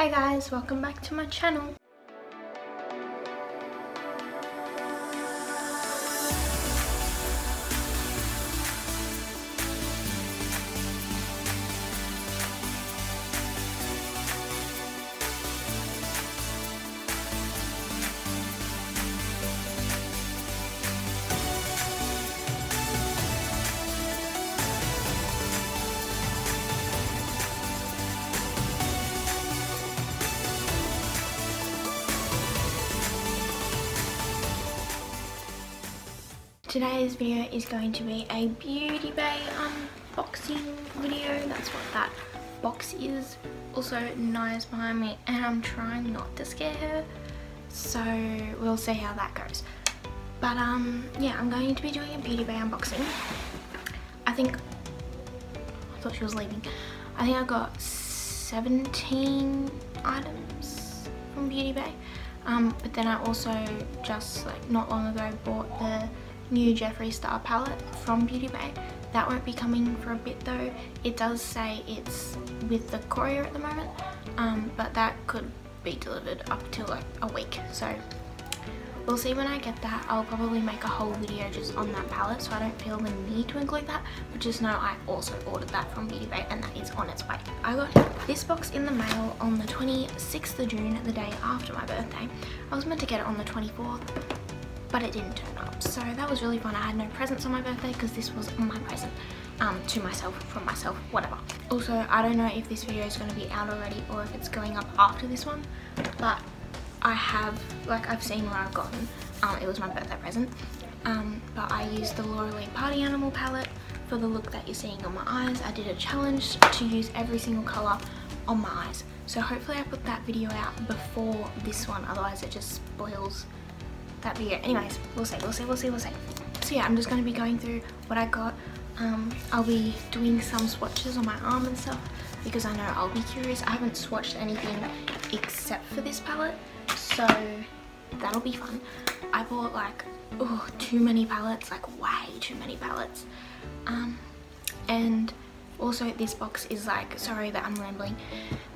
Hi guys, welcome back to my channel. Today's video is going to be a Beauty Bay unboxing video. That's what that box is. Also, Naya's behind me and I'm trying not to scare her, so we'll see how that goes. But yeah, I'm going to be doing a Beauty Bay unboxing. I thought she was leaving. I think I got 17 items from Beauty Bay. But then I also just like not long ago bought the new Jeffree Star palette from Beauty Bay. That won't be coming for a bit though. It does say it's with the courier at the moment, but that could be delivered up to like a week, so we'll see when I get that. I'll probably make a whole video just on that palette, so I don't feel the need to include that, but just know I also ordered that from Beauty Bay and that is on its way. I got this box in the mail on the 26th of June, the day after my birthday. I was meant to get it on the 24th, but it didn't turn up, so that was really fun. I had no presents on my birthday because this was my present to myself, from myself, whatever. Also, I don't know if this video is going to be out already or if it's going up after this one, but I have, like, I've seen what I've gotten. It was my birthday present, but I used the Laura Lee Party Animal Palette for the look that you're seeing on my eyes. I did a challenge to use every single colour on my eyes, so hopefully I put that video out before this one, otherwise it just spoils that video. Anyways, we'll see. So yeah, I'm just going to be going through what I got. I'll be doing some swatches on my arm and stuff because I know I'll be curious. I haven't swatched anything except for this palette, so that'll be fun. I bought like too many palettes, like way too many palettes. And also this box is like, sorry that I'm rambling,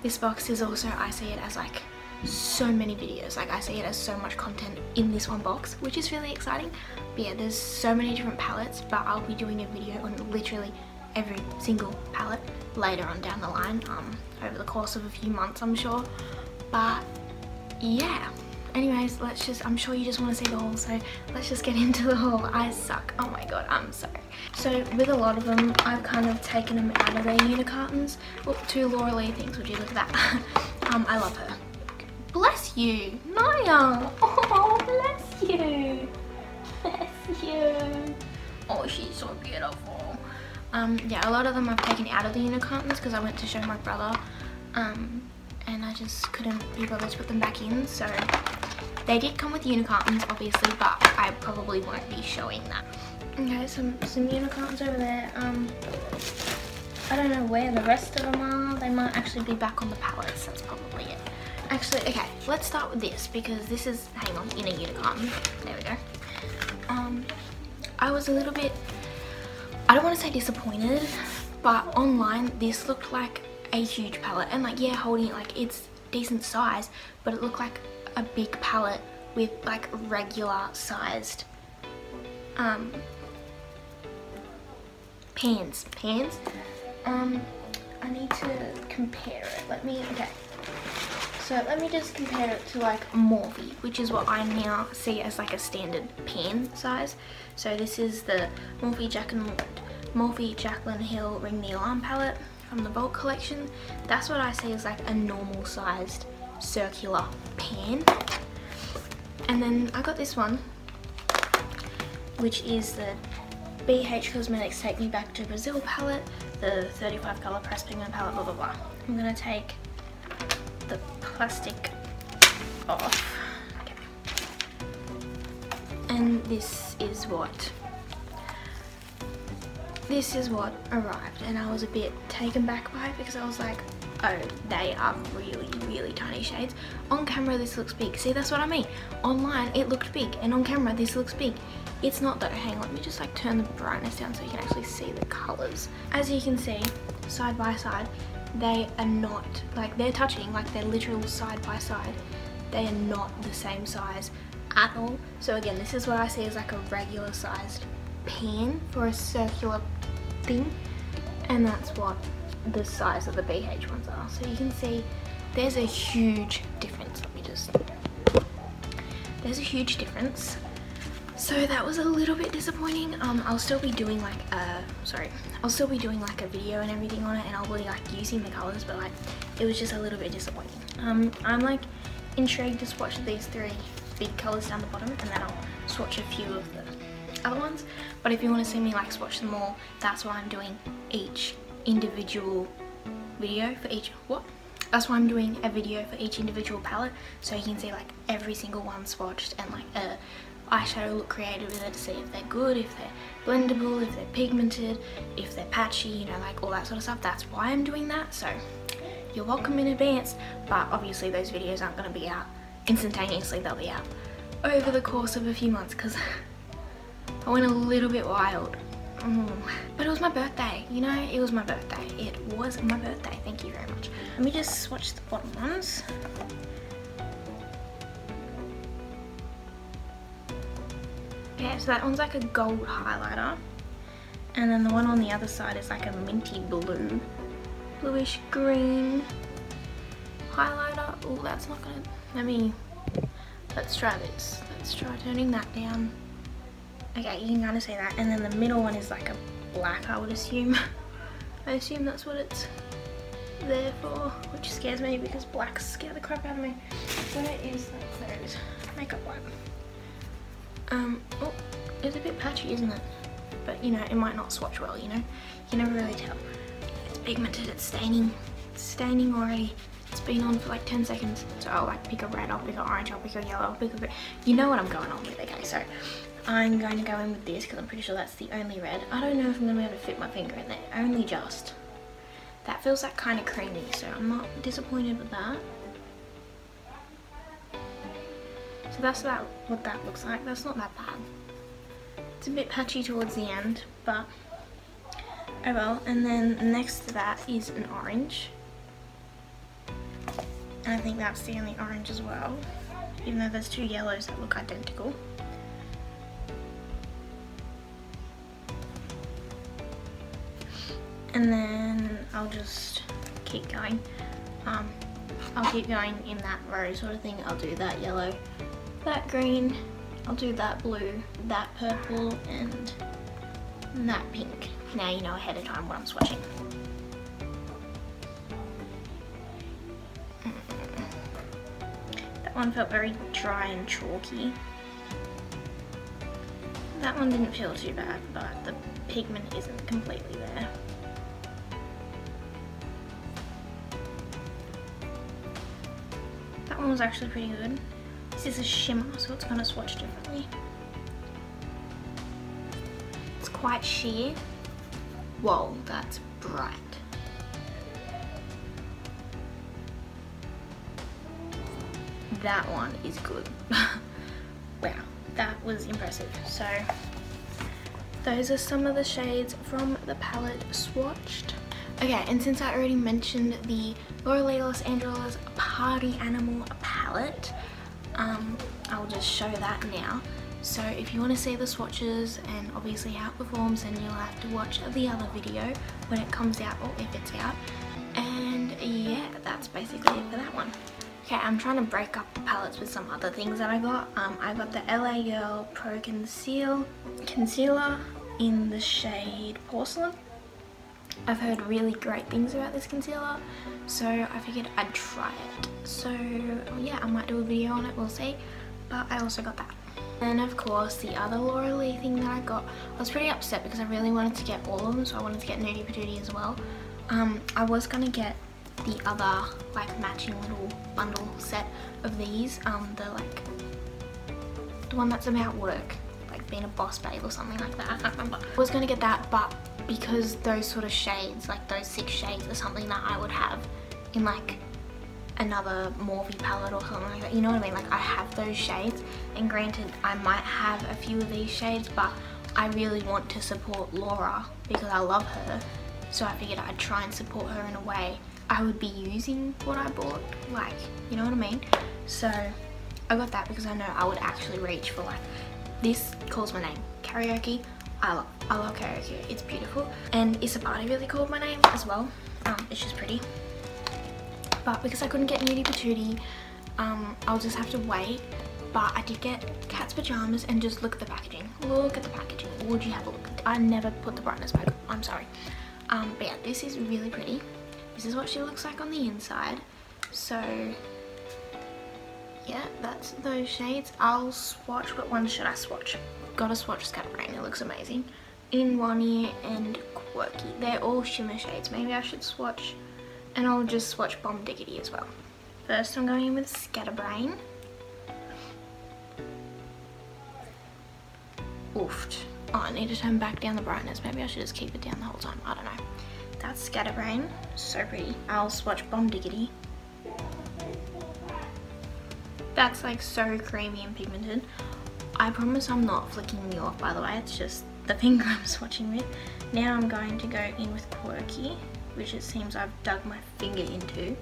this box is also, I see it as like so many videos, like I see it as so much content in this one box, which is really exciting. But yeah, there's so many different palettes, but I'll be doing a video on literally every single palette later on down the line, over the course of a few months, I'm sure. But yeah, anyways, let's just, I'm sure you just want to see the haul, so let's just get into the haul. I suck, oh my god, I'm sorry. So with a lot of them, I've kind of taken them out of their unicartons. Well, two Laura Lee things, would you look at that. I love her. Bless you, Naya. Oh, bless you. Bless you. Oh, she's so beautiful. Yeah, a lot of them I've taken out of the unicartons because I went to show my brother, and I just couldn't be bothered to put them back in. So they did come with unicartons, obviously, but I probably won't be showing that. Okay, some unicartons over there. I don't know where the rest of them are. They might actually be back on the palettes. That's probably it. Actually, okay, let's start with this because this is, hang on, in a unicorn. There we go. I was a little bit, I don't want to say disappointed, but online this looked like a huge palette. And like, yeah, holding it, like, it's decent size, but it looked like a big palette with like regular sized pans. I need to compare it. Let me just compare it to like Morphe, which is what I now see as like a standard pan size. So this is the Morphe Jaclyn Hill Ring the Alarm palette from the Bulk collection. That's what I see as like a normal sized circular pan. And then I got this one, which is the BH Cosmetics Take Me Back to Brazil palette, the 35 color pressed pigment palette, blah blah blah. I'm gonna take the plastic off, okay. And this is what arrived, and I was a bit taken back by it because I was like, oh, they are really tiny shades. On camera this looks big. See, that's what I mean. Online it looked big, and on camera this looks big. It's not though. Hang on, let me just like turn the brightness down so you can actually see the colors. As you can see, side by side, they are not, like, they're touching, like they're literal side by side. They are not the same size at all. So again, this is what I see as like a regular sized pan for a circular thing, and that's what the size of the BH ones are. So you can see there's a huge difference. Let me just, there's a huge difference. So that was a little bit disappointing. I'll still be doing like a, I'll still be doing like a video and everything on it, and I'll be like using the colors, but like it was just a little bit disappointing. I'm like intrigued to swatch these three big colors down the bottom, and then I'll swatch a few of the other ones. But if you want to see me like swatch them all, that's why I'm doing each individual video for each, that's why I'm doing a video for each individual palette, so you can see like every single one swatched and like a eyeshadow look created with it to see if they're good, if they're blendable, if they're pigmented, if they're patchy, you know, like all that sort of stuff. That's why I'm doing that, so you're welcome in advance. But obviously those videos aren't going to be out instantaneously, they'll be out over the course of a few months because I went a little bit wild. But it was my birthday, you know, it was my birthday. It was my birthday, thank you very much. Let me just swatch the bottom ones. Okay, so that one's like a gold highlighter, and then the one on the other side is like a minty blue, bluish green highlighter. Oh, that's not gonna, let's try this. Let's try turning that down. Okay, you can kind of see that, and then the middle one is like a black, I would assume. I assume that's what it's there for, which scares me because blacks scare the crap out of me. Where is that? There it is. Makeup wipe. Oh, it's a bit patchy, isn't it? But you know, it might not swatch well, you know? You never really tell. It's pigmented, it's staining. It's staining already. It's been on for like 10 seconds. So I'll like pick a red, I'll pick an orange, I'll pick a yellow, I'll pick a green. You know what I'm going on with, okay? So I'm going to go in with this because I'm pretty sure that's the only red. I don't know if I'm going to be able to fit my finger in there. Only just. That feels like kind of creamy, so I'm not disappointed with that. So that's that, what that looks like. That's not that bad. It's a bit patchy towards the end, but oh well. And then next to that is an orange. And I think that's the only orange as well. Even though there's two yellows that look identical. And then I'll just keep going. I'll keep going in that row sort of thing. I'll do that yellow, that green, I'll do that blue, that purple, and that pink. Now you know ahead of time what I'm swatching. That one felt very dry and chalky. That one didn't feel too bad, but the pigment isn't completely there. That one was actually pretty good. This is a shimmer, so it's going to swatch differently. It's quite sheer. Whoa, that's bright. That one is good. Wow, that was impressive. So those are some of the shades from the palette swatched. Okay, and since I already mentioned the Laura Lee Los Angeles Party Animal Palette, I'll just show that now. So if you want to see the swatches and obviously how it performs, then you'll have to watch the other video when it comes out, or if it's out. And yeah, that's basically it for that one. Okay, I'm trying to break up the palettes with some other things that I got. I got the LA Girl Pro Concealer in the shade Porcelain. I've heard really great things about this concealer, so I figured I'd try it. So yeah, I might do a video on it, we'll see. But I also got that. And of course the other Laura Lee thing that I got, I was pretty upset because I really wanted to get all of them, so I wanted to get Nudie Patootie as well. I was going to get the other like matching little bundle set of these, the one that's about work, like being a boss babe or something like that, I can't remember. I was going to get that, but because those sort of shades, like those 6 shades are something that I would have in like another Morphe palette or something like that, you know what I mean? Like I have those shades, and granted I might have a few of these shades, but I really want to support Laura because I love her, so I figured I'd try and support her in a way I would be using what I bought, like, you know what I mean? So I got that because I know I would actually reach for, like, this calls my name, karaoke. I love karaoke, it's beautiful. And it's a party really called my name as well. It's just pretty. But because I couldn't get Nudie Patootie, I'll just have to wait. But I did get Cat's Pajamas, and just look at the packaging. Look at the packaging. Would you have a look at it? I never put the brightness back. I'm sorry. But yeah, this is really pretty. This is what she looks like on the inside. So yeah, that's those shades. I'll swatch. What one should I swatch? Gotta swatch Scatterbrain. It looks amazing. In One Ear and Quirky. They're all shimmer shades. Maybe I should swatch. And I'll just swatch Bomb Diggity as well. First, I'm going in with Scatterbrain. Oofed. Oh, I need to turn back down the brightness. Maybe I should just keep it down the whole time. I don't know. That's Scatterbrain. So pretty. I'll swatch Bomb Diggity. That's like so creamy and pigmented. I promise I'm not flicking you off, by the way. It's just the finger I'm swatching with. Now I'm going to go in with Quirky, which it seems I've dug my finger into.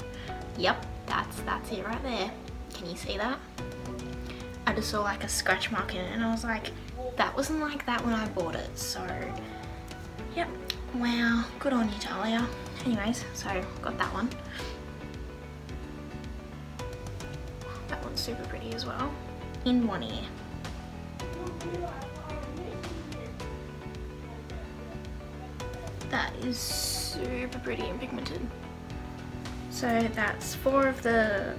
Yep, that's it right there. Can you see that? I just saw like a scratch mark in it and I was like, that wasn't like that when I bought it. So yep, wow, good on you, Talia. Anyways, so got that one. That one's super pretty as well. In One Ear. That is super pretty and pigmented. So that's 4 of the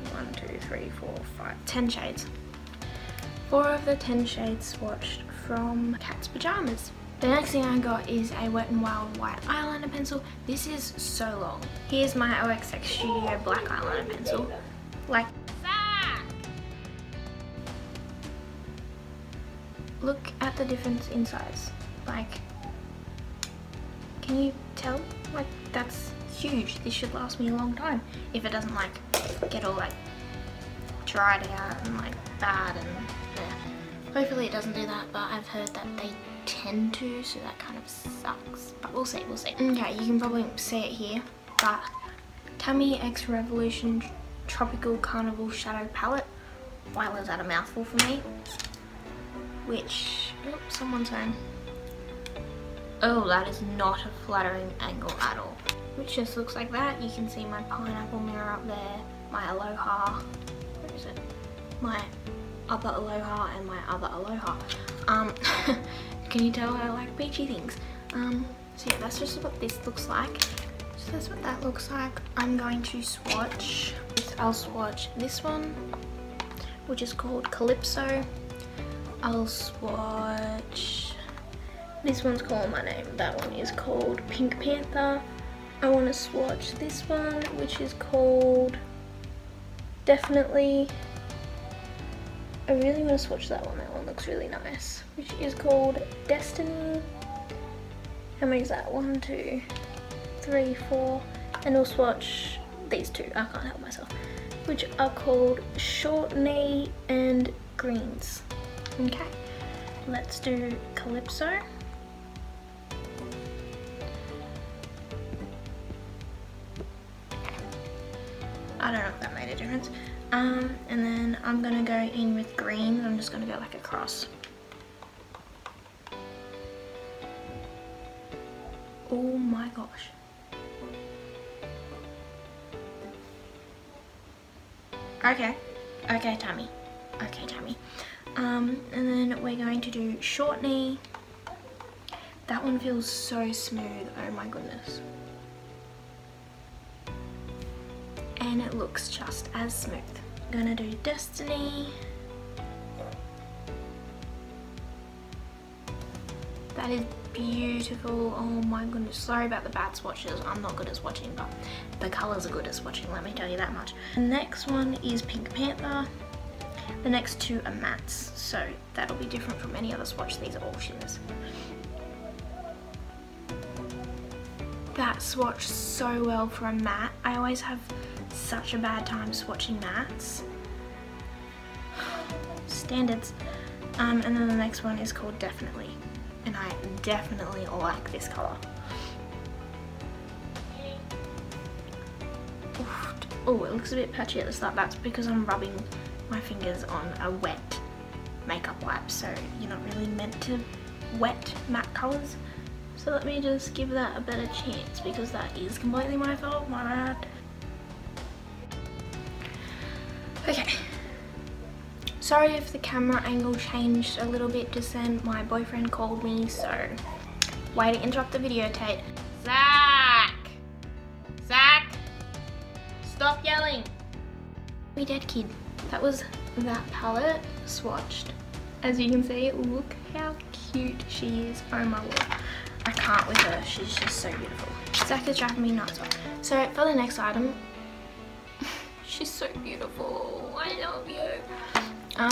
10 shades. 4 of the 10 shades swatched from Cat's Pajamas. The next thing I got is a Wet n Wild white eyeliner pencil. This is so long. Here's my OXX Studio black eyeliner pencil. Like, look at the difference in size. Like, can you tell? Like, that's huge. This should last me a long time if it doesn't like get all like dried out and like bad and yeah. Hopefully it doesn't do that, but I've heard that they tend to, so that kind of sucks. But we'll see, we'll see. Okay, you can probably see it here, but Tammi x Revolution Tropical Carnival Shadow Palette. Wow, was that a mouthful for me? Which, oh, someone's home. Oh, that is not a flattering angle at all. Which just looks like that. You can see my pineapple mirror up there, my aloha, where is it? My other aloha and my other aloha. Can you tell I like beachy things? So yeah, that's just what this looks like. So that's what that looks like. I'm going to swatch, I'll swatch this one, which is called Calypso. I'll swatch, this one's called My Name, that one is called Pink Panther. I want to swatch this one, which is called Definitely. I really want to swatch that one looks really nice, which is called Destiny. How many is that? 1, 2, 3, 4, and I'll swatch these two, I can't help myself, which are called Short Knee and Greens. Okay, let's do Calypso. Okay. I don't know if that made a difference. And then I'm gonna go in with green, and I'm just gonna go like across. Oh my gosh. Okay, okay Tammi, okay Tammi. And then we're going to do Short Knee. That one feels so smooth, oh my goodness. And it looks just as smooth. I'm gonna do Destiny. That is beautiful, oh my goodness. Sorry about the bad swatches, I'm not good at swatching, but the colours are good at swatching, let me tell you that much. The next one is Pink Panther. The next two are mattes, so that'll be different from any other swatch. These are all shimmers. That swatched so well for a matte. I always have such a bad time swatching mattes. Standards. And then the next one is called Definitely. And I definitely like this colour. Oh, it looks a bit patchy at the start. That's because I'm rubbing my fingers on a wet makeup wipe, so you're not really meant to wet matte colours. So let me just give that a better chance, because that is completely my fault, my bad. Okay. Sorry if the camera angle changed a little bit just then. My boyfriend called me, so way to interrupt the videotape. Zach! Zach! Stop yelling! We dead kid. That was that palette swatched. As you can see, look how cute she is. Oh my lord. I can't with her. She's just so beautiful. Zach is driving me nuts off. So for the next item, she's so beautiful. I love you.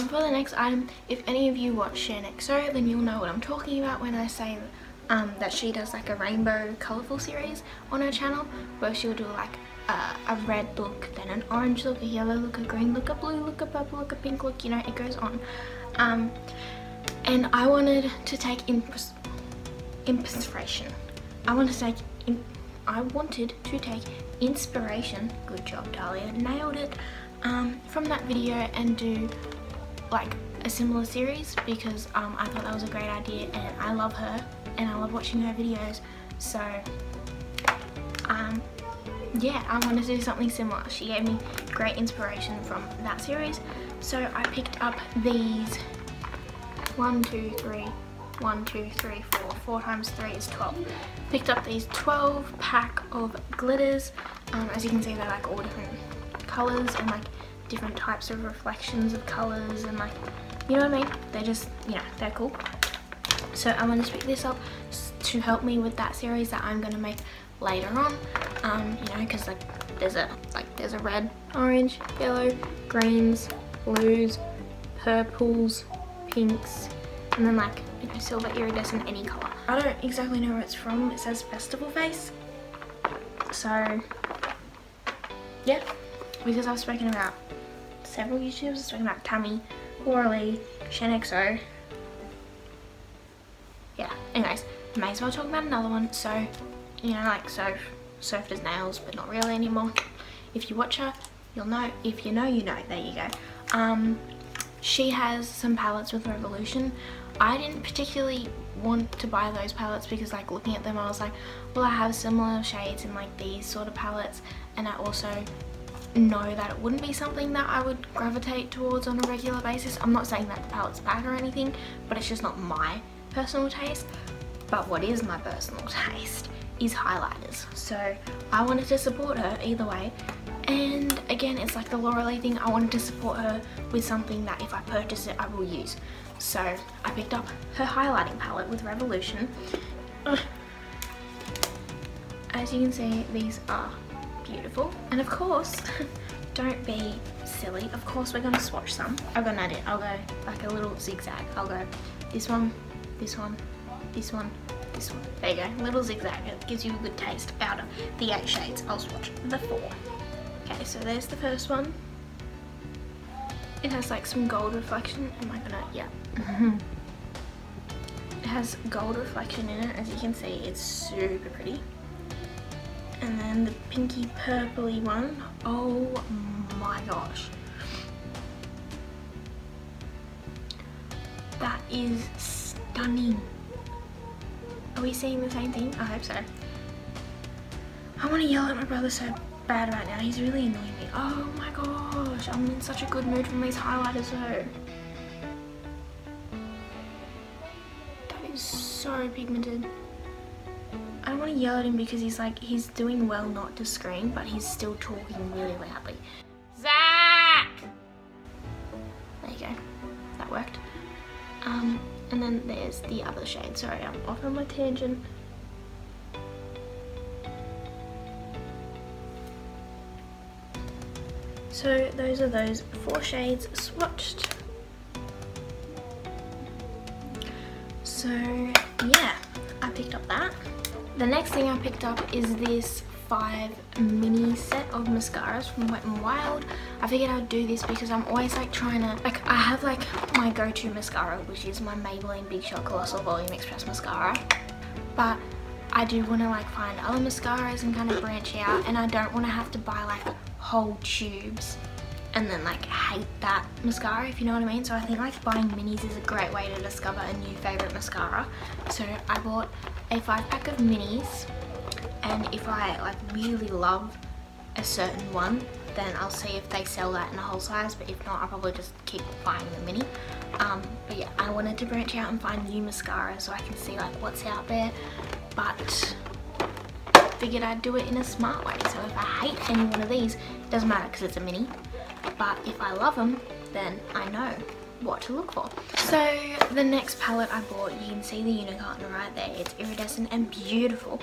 For the next item, if any of you watch Shaaanxo, then you'll know what I'm talking about when I say that she does like a rainbow colourful series on her channel, where she'll do like a red look, then an orange look, a yellow look, a green look, a blue look, a purple look, a pink look, you know, it goes on. And I wanted to take I wanted to take inspiration, good job Dahlia, nailed it, from that video and do like a similar series, because I thought that was a great idea, and I love her and I love watching her videos, so yeah, I wanted to do something similar. She gave me great inspiration from that series, so I picked up these 1, 2, 3, 1, 2, 3, 4, 4 times 3 is 12. Picked up these 12 pack of glitters. As you can see, they're like all different colours and like different types of reflections of colours, and like, you know what I mean, they're just, you know, they're cool. So I'm going to pick this up to help me with that series that I'm going to make later on, you know, because like there's a red, orange, yellow, greens, blues, purples, pinks, and then like silver, iridescent, any colour. I don't exactly know where it's from. It says Festival Face, so yeah, because I've spoken about several YouTubers. I've spoken about Tammi, Laura Lee, Shaaanxo. Yeah, anyways, may as well talk about another one. So, you know, like Soph does nails, but not really anymore. If you watch her, you'll know. If you know, you know. There you go. She has some palettes with Revolution. I didn't particularly want to buy those palettes because, like, looking at them, I was like, well, I have similar shades in like these sort of palettes, and I also know that it wouldn't be something that I would gravitate towards on a regular basis. I'm not saying that the palette's bad or anything, but it's just not my personal taste. But what is my personal taste is highlighters, so I wanted to support her either way. And again, it's like the Laura Lee thing, I wanted to support her with something that if I purchase it, I will use. So I picked up her highlighting palette with Revolution. As you can see, these are beautiful. And of course, don't be silly, of course we're going to swatch some. I've got an idea, I'll go like a little zigzag. I'll go this one, this one, this one, this one. There you go, little zigzag, it gives you a good taste out of the 8 shades. I'll swatch the 4. Okay, so there's the first one. It has like some gold reflection. Am I gonna? Yeah. It has gold reflection in it, as you can see. It's super pretty. And then the pinky purpley one. Oh my gosh. That is stunning. Are we seeing the same thing? I hope so. I want to yell at my brother so bad right now, he's really annoying me. Oh my gosh, I'm in such a good mood from these highlighters though. That is so pigmented. I don't want to yell at him because he's like, he's doing well not to scream, but he's still talking really loudly. Zach! There you go, that worked. And then there's the other shade. Sorry, I'm off on my tangent. So those are those 4 shades swatched. So yeah, I picked up that. The next thing I picked up is this 5 mini set of mascaras from Wet n Wild. I figured I'd do this because I'm always like trying to, like, I have like my go-to mascara, which is my Maybelline Big Shot Colossal Volume Express mascara. But I do want to like find other mascaras and kind of branch out, and I don't want to have to buy like whole tubes and then like hate that mascara, if you know what I mean. So I think like buying minis is a great way to discover a new favorite mascara. So I bought a 5-pack of minis, and if I like really love a certain one, then I'll see if they sell that in a whole size, but if not, I'll probably just keep buying the mini. But yeah, I wanted to branch out and find new mascara so I can see like what's out there, but figured I'd do it in a smart way. So if I hate any one of these, it doesn't matter because it's a mini, but if I love them, then I know what to look for. So the next palette I bought, you can see the unicorn right there. It's iridescent and beautiful.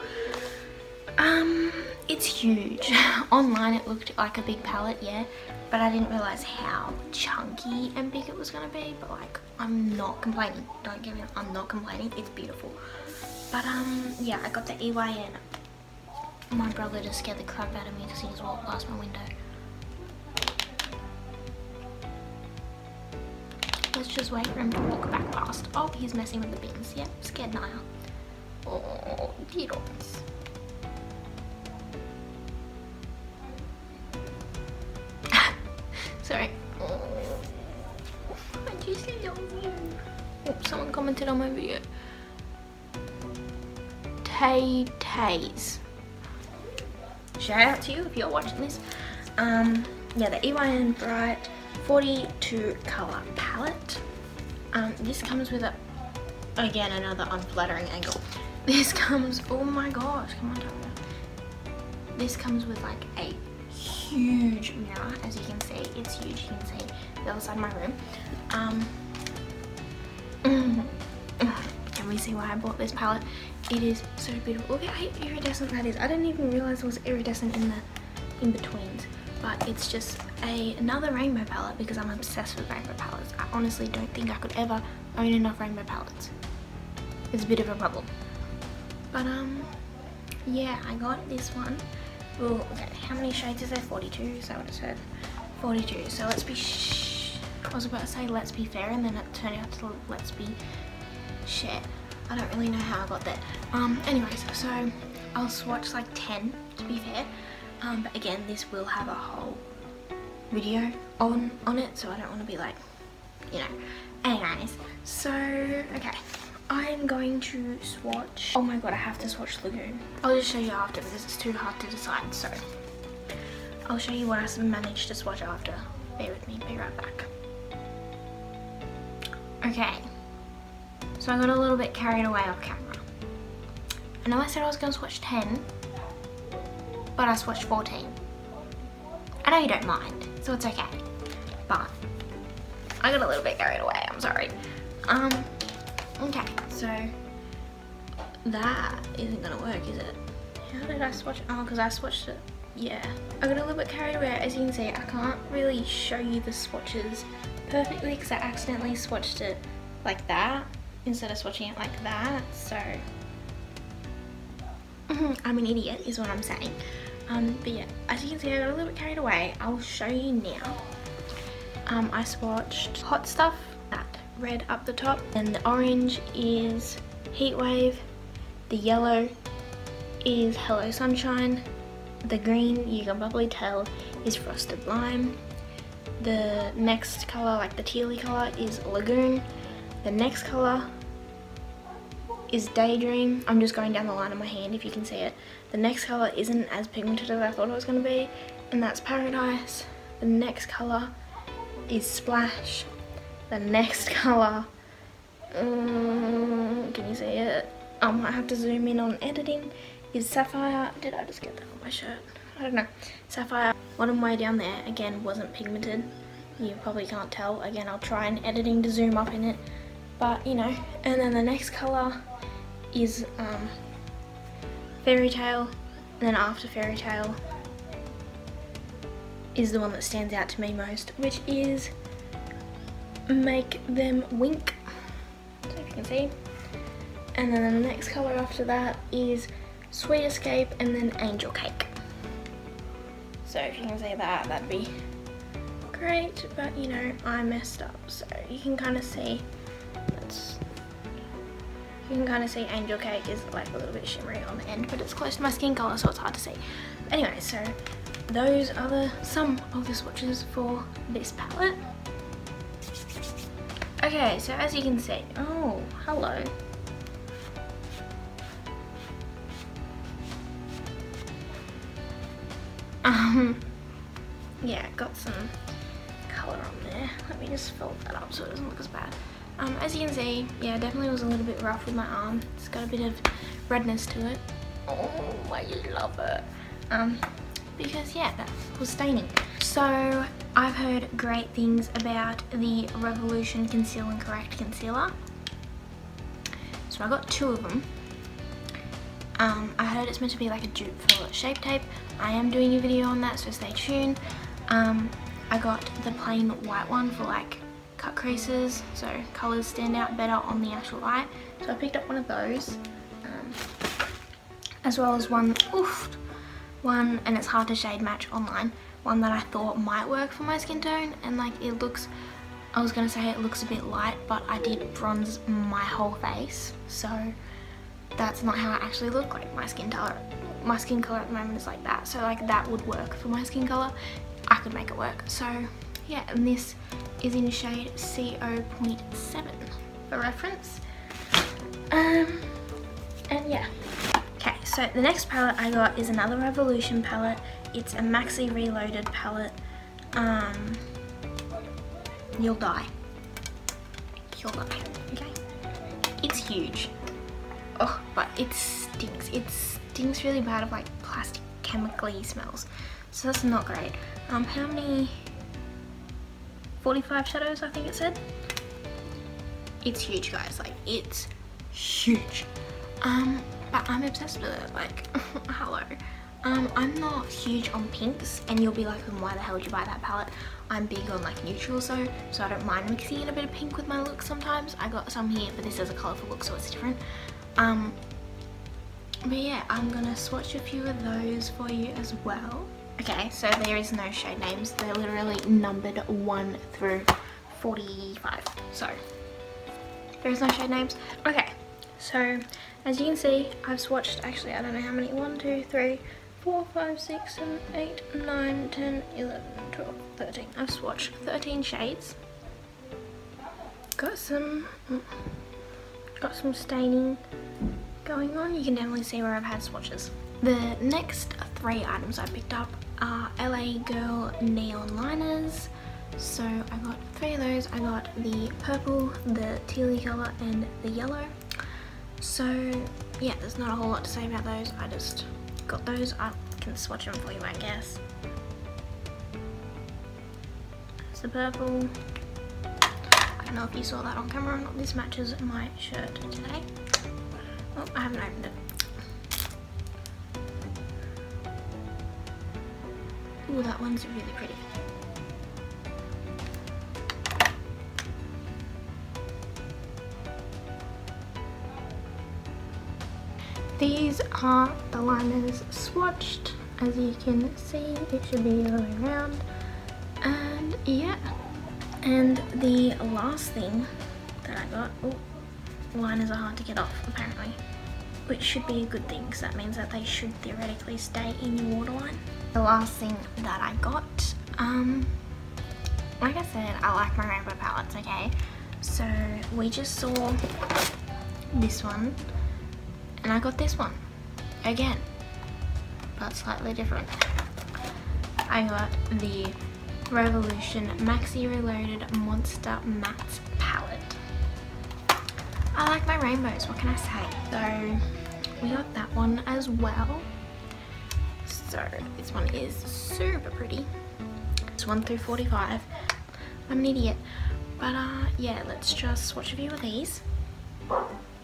It's huge. Online it looked like a big palette, yeah, but I didn't realise how chunky and big it was going to be, but like, I'm not complaining. Don't get me wrong, I'm not complaining. It's beautiful. But yeah, I got the EYN. My brother just scared the crap out of me because he just walked past my window. Let's just wait for him to walk back past. Oh, he's messing with the bins. Yep, scared Naya. Oh, dear. Sorry. Oh, I just love you. Oh, someone commented on my video. Tay-Tays. Shout out to you if you're watching this. Yeah, the EYN Bright 42 color palette. This comes with a, again, another unflattering angle. This comes, oh my gosh, come on, Tammi. This comes with like a huge mirror, as you can see. It's huge. You can see the other side of my room. Can we see why I bought this palette? It is so beautiful. Look at how iridescent that is. I didn't even realize it was iridescent in the in-betweens, but it's just another rainbow palette because I'm obsessed with rainbow palettes. I honestly don't think I could ever own enough rainbow palettes. It's a bit of a problem. But yeah, I got this one. Well, okay, how many shades is there? 42, is that what it said? 42, so let's be I was about to say let's be fair, and then it turned out to let's be shit. I don't really know how I got that. Anyways, so I'll swatch like 10 to be fair. But again, this will have a whole video on it, so I don't want to be like, you know. Anyways, so okay, I'm going to swatch. Oh my god, I have to swatch Lagoon. I'll just show you after because it's too hard to decide. So I'll show you what I managed to swatch after. Bear with me. Be right back. Okay. So I got a little bit carried away off camera. I know I said I was going to swatch 10, but I swatched 14. I know you don't mind, so it's okay. But I got a little bit carried away, I'm sorry. Okay, so that isn't going to work, is it? How did I swatch? Oh, because I swatched it. Yeah. I got a little bit carried away. As you can see, I can't really show you the swatches perfectly because I accidentally swatched it like that, instead of swatching it like that, so I'm an idiot is what I'm saying. But yeah, as you can see I got a little bit carried away. I'll show you now. I swatched Hot Stuff, that red up the top, and the orange is Heatwave, the yellow is Hello Sunshine, the green, you can probably tell, is Frosted Lime, the next colour, like the tealy colour, is Lagoon, the next colour is Daydream. I'm just going down the line of my hand if you can see it. The next colour isn't as pigmented as I thought it was going to be, and that's Paradise. The next colour is Splash. The next colour, can you see it? I might have to zoom in on editing, is Sapphire. Did I just get that on my shirt? I don't know. Sapphire. Bottom way down there, again, wasn't pigmented. You probably can't tell. Again, I'll try in editing to zoom up in it. But, you know, and then the next colour is Fairy Tale, and then after Fairy Tale is the one that stands out to me most, which is Make Them Wink, so if you can see. And then the next colour after that is Sweet Escape and then Angel Cake. So if you can see that, that'd be great, but you know, I messed up, so you can kind of see. You can kind of see Angel Cake is like a little bit shimmery on the end, but it's close to my skin colour so it's hard to see. Anyway, so those are some of the swatches for this palette. Okay, so as you can see, oh, hello. Yeah, got some colour on there. Let me just fold that up so it doesn't look as bad. As you can see, yeah, definitely was a little bit rough with my arm. It's got a bit of redness to it. Oh, I love it. Because yeah, that was staining. So I've heard great things about the Revolution Conceal and Correct Concealer. So I got two of them. I heard it's meant to be like a dupe for Shape Tape. I am doing a video on that, so stay tuned. I got the plain white one for like cut creases, so colours stand out better on the actual light. So I picked up one of those, as well as one, and it's hard to shade match online, one that I thought might work for my skin tone, and like it looks, I was going to say it looks a bit light, but I did bronze my whole face, so that's not how I actually look. Like my skin color at the moment is like that, so like that would work for my skin color. I could make it work. So yeah, and this is in shade CO.7 for reference. And yeah. Okay, so the next palette I got is another Revolution palette. It's a Maxi Reloaded palette. You'll die. You'll die. Okay. It's huge. Oh, but it stinks. It stinks really bad of like plastic chemically smells. So that's not great. How many? 45 shadows, I think it said. It's huge, guys. Like, it's huge. But I'm obsessed with it. Like, hello. I'm not huge on pinks, and you'll be like, why the hell did you buy that palette? I'm big on like neutral, so I don't mind mixing in a bit of pink with my look sometimes. I got some here, but this is a colourful look, so it's different. But yeah, I'm gonna swatch a few of those for you as well. Okay, so there is no shade names. They're literally numbered 1 through 45. So, there is no shade names. Okay, so as you can see, I've swatched, actually, I don't know how many. 1, 2, 3, 4, 5, 6, 7, 8, 9, 10, 11, 12, 13. I've swatched 13 shades. Got some staining going on. You can definitely see where I've had swatches. The next 3 items I picked up are LA Girl neon liners. So I got 3 of those. I got the purple, the tealy colour, and the yellow. So yeah, there's not a whole lot to say about those. I just got those. I can swatch them for you, I guess. That's the purple. I don't know if you saw that on camera or not. This matches my shirt today. Oh, I haven't opened it. Ooh, that one's really pretty. These are the liners swatched. As you can see, it should be the other way around. And yeah. And the last thing that I got, ooh, liners are hard to get off apparently. Which should be a good thing, because that means that they should theoretically stay in your waterline. The last thing that I got, like I said, I like my rainbow palettes, okay? So we just saw this one, and I got this one, again, but slightly different. I got the Revolution Maxi Reloaded Monster Matte Palette. I like my rainbows, what can I say? So we got that one as well. So this one is super pretty. It's 1 through 45. I'm an idiot. But yeah, let's just swatch a few of these.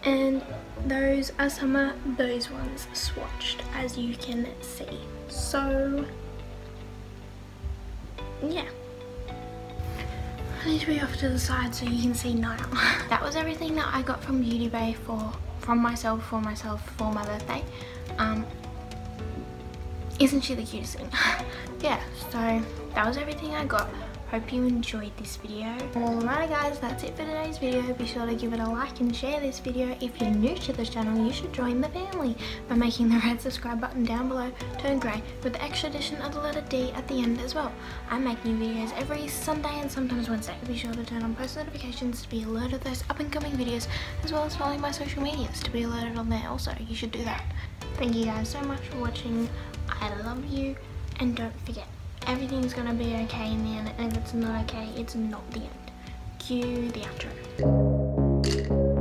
And those are some of those ones swatched, as you can see. So yeah. I need to be off to the side so you can see now. That was everything that I got from Beauty Bay for my birthday. Isn't she the cutest thing? Yeah, so that was everything I got. Hope you enjoyed this video. Alright guys, that's it for today's video. Be sure to give it a like and share this video. If you're new to the channel, you should join the family by making the red subscribe button down below turn grey with the extra addition of the letter D at the end as well. I make new videos every Sunday and sometimes Wednesday. Be sure to turn on post notifications to be alerted of those up and coming videos, as well as following my social medias to be alerted on there also. You should do that. Thank you guys so much for watching. I love you, and don't forget, everything's gonna be okay in the end, and if it's not okay, it's not the end. Cue the outro.